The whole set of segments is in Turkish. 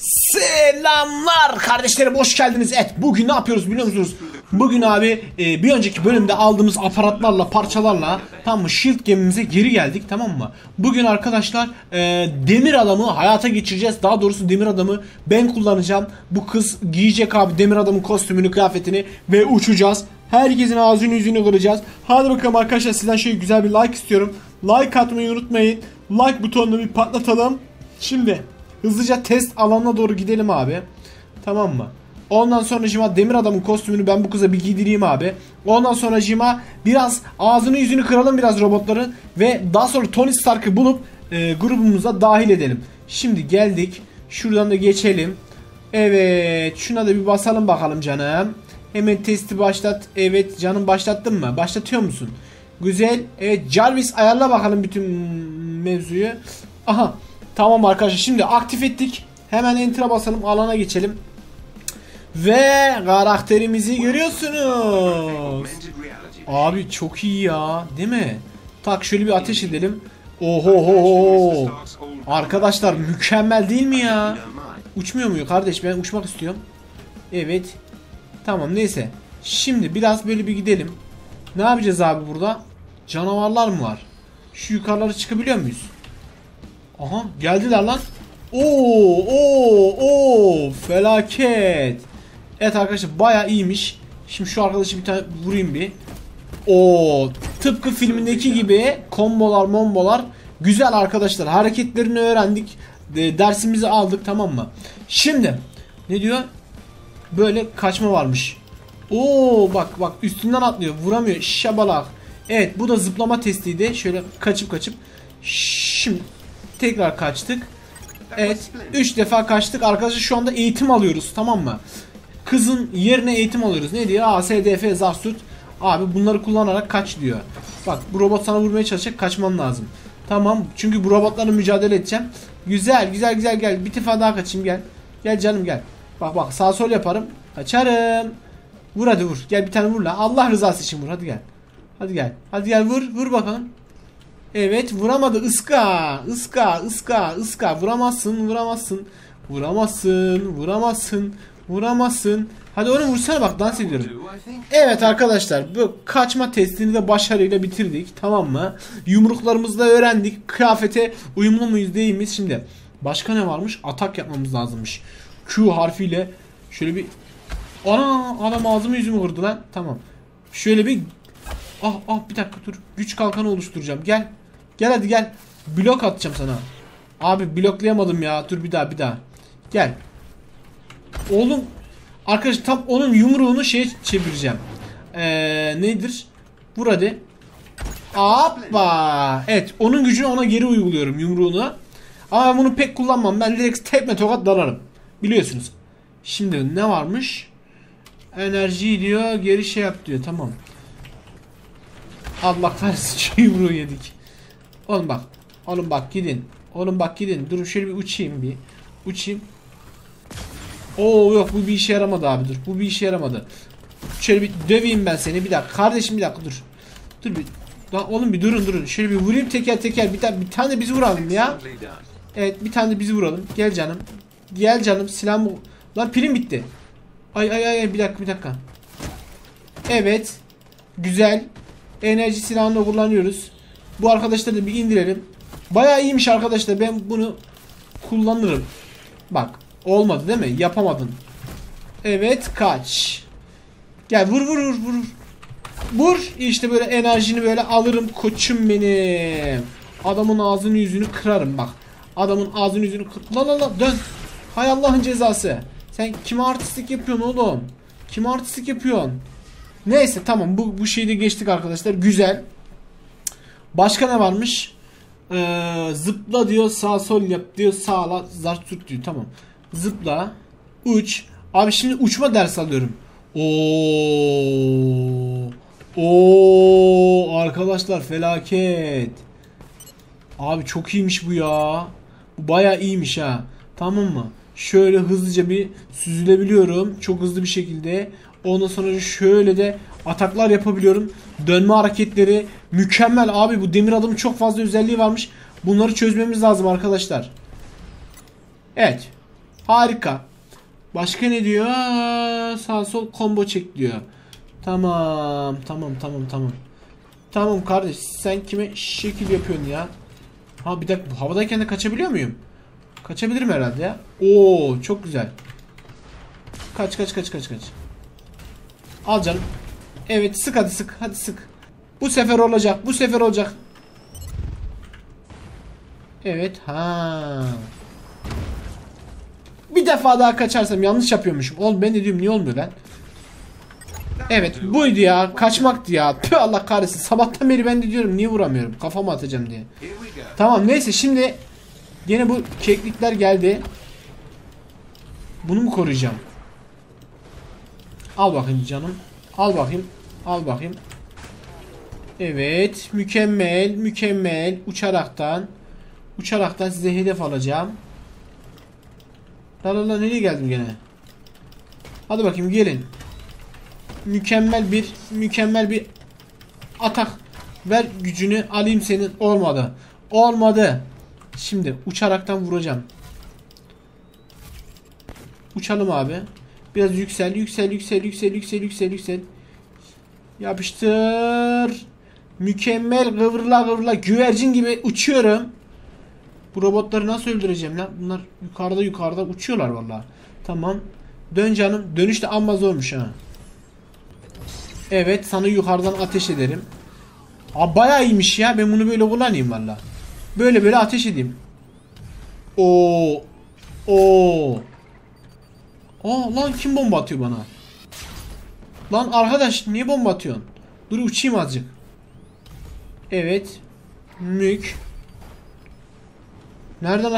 Selamlar kardeşlerim, hoş geldiniz. Evet, bugün ne yapıyoruz biliyor musunuz? Bugün abi bir önceki bölümde aldığımız aparatlarla, parçalarla, tamam mı, Shield gemimize geri geldik, tamam mı? Bugün arkadaşlar Demir Adam'ı hayata geçireceğiz. Daha doğrusu Demir Adam'ı ben kullanacağım. Bu kız giyecek abi Demir Adam'ın kostümünü, kıyafetini ve uçacağız. Herkesin ağzını yüzünü kıracağız. Hadi bakalım arkadaşlar, sizden şöyle güzel bir like istiyorum. Like atmayı unutmayın. Like butonunu bir patlatalım. Şimdi hızlıca test alanına doğru gidelim abi. Tamam mı? Ondan sonra Jima Demir Adam'ın kostümünü ben bu kıza bir giydireyim abi. Ondan sonra Jima biraz ağzını yüzünü kıralım biraz robotların. Ve daha sonra Tony Stark'ı bulup grubumuza dahil edelim. Şimdi geldik. Şuradan da geçelim. Evet. Şuna da bir basalım bakalım canım. Hemen testi başlat. Evet canım, başlattın mı? Başlatıyor musun? Güzel. Evet Jarvis, ayarla bakalım bütün mevzuyu. Aha. Tamam arkadaşlar, şimdi aktif ettik. Hemen enter'a basalım, alana geçelim. Ve karakterimizi görüyorsunuz. Abi çok iyi ya, değil mi? Tak şöyle bir ateş edelim. Ohoho. Arkadaşlar mükemmel değil mi ya? Uçmuyor muyum kardeş? Ben uçmak istiyorum. Evet. Tamam neyse. Şimdi biraz böyle bir gidelim. Ne yapacağız abi burada? Canavarlar mı var? Şu yukarılara çıkabiliyor muyuz? Aha geldiler lan. Oo felaket. Evet arkadaşlar bayağı iyiymiş. Şimdi şu arkadaşı bir tane vurayım bir. Oo, tıpkı filmindeki gibi kombolar mombolar. Güzel arkadaşlar, hareketlerini öğrendik. Dersimizi aldık, tamam mı? Şimdi ne diyor? Böyle kaçma varmış. Oo bak üstünden atlıyor, vuramıyor şabalak. Evet bu da zıplama testiydi. Şöyle kaçıp. Şimdi tekrar kaçtık. Evet 3 defa kaçtık arkadaşlar, şu anda eğitim alıyoruz, tamam mı? Kızın yerine eğitim alıyoruz. Ne diyor? A, S, D, F, Zarsut. Abi bunları kullanarak kaç diyor. Bak bu robot sana vurmaya çalışacak, kaçman lazım. Tamam, çünkü bu robotlarla mücadele edeceğim. Güzel gel. Bir defa daha kaçayım, gel. Gel canım gel. Bak sağ sol yaparım. Kaçarım. Vur hadi vur. Gel bir tane vur la. Allah rızası için vur, hadi gel. Hadi gel vur bakalım. Evet vuramadı, ıska vuramazsın. Hadi onu vursana, bak dans ediyorum. Evet arkadaşlar bu kaçma testini de başarıyla bitirdik, tamam mı? Yumruklarımızı da öğrendik, kıyafete uyumlu muyuz değil miyiz? Şimdi başka ne varmış? Atak yapmamız lazımmış. Q harfiyle şöyle bir. Ana adam ağzımı yüzümü vurdu lan, tamam. Şöyle bir. Ah bir dakika dur. Güç kalkanı oluşturacağım. Gel hadi gel. Blok atacağım sana. Abi bloklayamadım ya. Dur bir daha. Gel. Oğlum. Arkadaşlar tam onun yumruğunu şey çevireceğim. Nedir? Vur hadi. Hoppa. Evet onun gücünü ona geri uyguluyorum, yumruğunu. Ama ben bunu pek kullanmam. Ben direkt tekme tokat dalarım. Biliyorsunuz. Şimdi ne varmış? Enerji diyor. Geri şey yap diyor. Tamam. Allah kahretsin, şu yumruğu yedik. Oğlum bak gidin. Dur şöyle bir uçayım. Oo yok, bu bir işe yaramadı abi, dur. Şöyle bir döveyim ben seni. Bir dakika kardeşim, bir dakika dur. Dur bir. Lan oğlum bir durun. Şöyle bir vurayım teker. Bir tane de bizi vuralım ya. Evet bir tane de bizi vuralım. Gel canım. Silahım. Lan pilim bitti. Ay bir dakika. Evet. Güzel. Enerji silahını kullanıyoruz. Bu arkadaşları da bir indirelim. Bayağı iyiymiş arkadaşlar. Ben bunu kullanırım. Bak. Olmadı değil mi? Yapamadın. Evet. Kaç. Gel vur. Vur. İşte böyle enerjini böyle alırım. Koçum benim. Adamın ağzını yüzünü kırarım bak. Lan dön. Hay Allah'ın cezası. Sen kime artistlik yapıyorsun oğlum? Neyse tamam, bu şeyi de geçtik arkadaşlar, güzel. Başka ne varmış? Zıpla diyor, sağ sol yap diyor, sağla zart tut diyor, tamam. Zıpla, uç. Abi şimdi uçma dersi alıyorum. Oo arkadaşlar felaket. Abi çok iyiymiş bu ya. Bu bayağı iyiymiş ha. Tamam mı? Şöyle hızlıca bir süzülebiliyorum. Çok hızlı bir şekilde. Ondan sonra şöyle de ataklar yapabiliyorum. Dönme hareketleri mükemmel abi. Bu Demir Adam'ın çok fazla özelliği varmış. Bunları çözmemiz lazım arkadaşlar. Evet. Harika. Başka ne diyor? Aa, sağ sol combo çek diyor. Tamam. Tamam kardeş, sen kime şekil yapıyorsun ya? Ha bir dakika, havadayken de kaçabiliyor muyum? Kaçabilirim herhalde ya. Oo çok güzel. Kaç. Al canım. Evet sık, hadi sık. Bu sefer olacak. Evet ha. Bir defa daha kaçarsam yanlış yapıyormuşum. Oğlum ben de diyorum niye olmuyor lan? Evet buydu ya, kaçmaktı ya. Tüh Allah kahretsin, sabahtan beri ben de diyorum niye vuramıyorum, kafamı atacağım diye. Tamam neyse, şimdi yine bu keklikler geldi. Bunu mu koruyacağım? Al bakayım canım. Al bakayım. Evet mükemmel. Uçaraktan size hedef alacağım. La nereye geldim gene? Hadi bakayım gelin. Mükemmel bir atak. Ver gücünü alayım senin. Olmadı. Şimdi uçaraktan vuracağım. Uçalım abi. Biraz yüksel. Yapıştır. Mükemmel, kıvrıla güvercin gibi uçuyorum. Bu robotları nasıl öldüreceğim lan? Bunlar yukarıda uçuyorlar vallahi. Tamam. Dön canım. Dönüş de amma zormuş ha. Evet sana yukarıdan ateş ederim. Aa bayağı iyiymiş ya. Ben bunu böyle kullanayım vallahi. Böyle ateş edeyim. Oo. Aa lan kim bomba atıyor bana? Lan arkadaş niye bomba atıyorsun? Dur uçayım azıcık. Evet. Nereden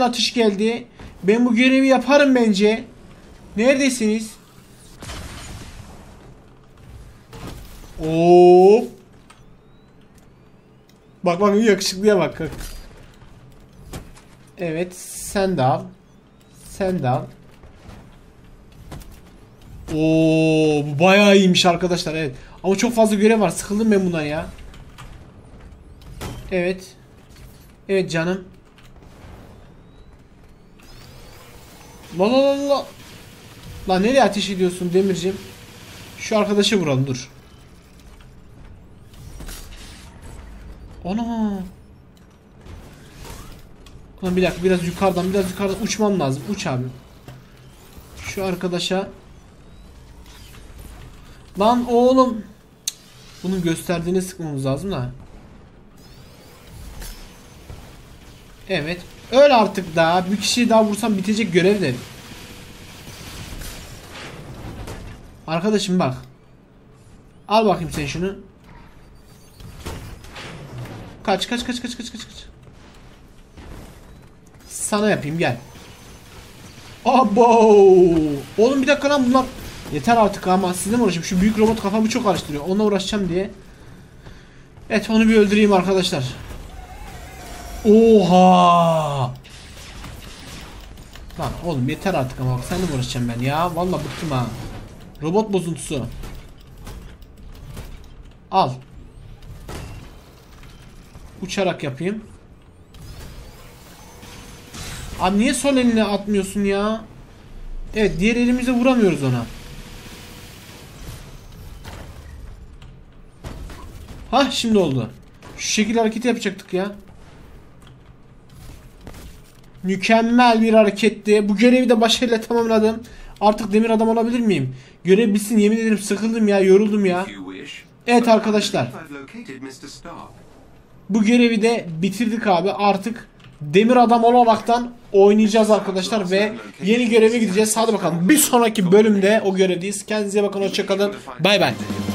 ateş geldi? Ben bu görevi yaparım bence. Neredesiniz? Oo. Bak yakışıklıya bak. Evet, sen de al. Oo, bu bayağı iyiymiş arkadaşlar. Evet. Ama çok fazla görev var. Sıkıldım ben bundan ya. Evet. Evet canım. La. Lan nereye ateş ediyorsun Demirciğim? Şu arkadaşı vuralım dur. Ana. Lan bir dakika, biraz yukarıdan uçmam lazım. Uç abi. Şu arkadaşa. Lan oğlum. Bunun gösterdiğini sıkmamız lazım da. Evet. Öl artık daha. Bir kişiyi daha vursam bitecek görev de. Arkadaşım bak. Al bakayım sen şunu. Kaç. Sana yapayım gel. Abo. Oğlum bir dakika lan bunlar. Yeter artık ama sizinle mi uğraşayım? Şu büyük robot kafamı çok karıştırıyor. Onunla uğraşacağım diye. Evet onu bir öldüreyim arkadaşlar. Oha. Lan oğlum yeter artık ama bak seninle mi uğraşacağım ben ya. Valla bıktım ha. Robot bozuntusu. Al. Uçarak yapayım. Abi niye sol eline atmıyorsun ya? Evet diğer elimize vuramıyoruz ona. Hah şimdi oldu. Şu şekil hareketi yapacaktık ya. Mükemmel bir hareketti. Bu görevi de başarıyla tamamladım. Artık Demir Adam olabilir miyim? Görev bitsin, yemin ederim sıkıldım ya, yoruldum ya. Evet arkadaşlar. Bu görevi de bitirdik abi. Artık Demir Adam olaraktan oynayacağız arkadaşlar ve yeni göreve gideceğiz. Hadi bakalım bir sonraki bölümde o görevdeyiz. Kendinize bakın, hoşça kalın. Bay bay.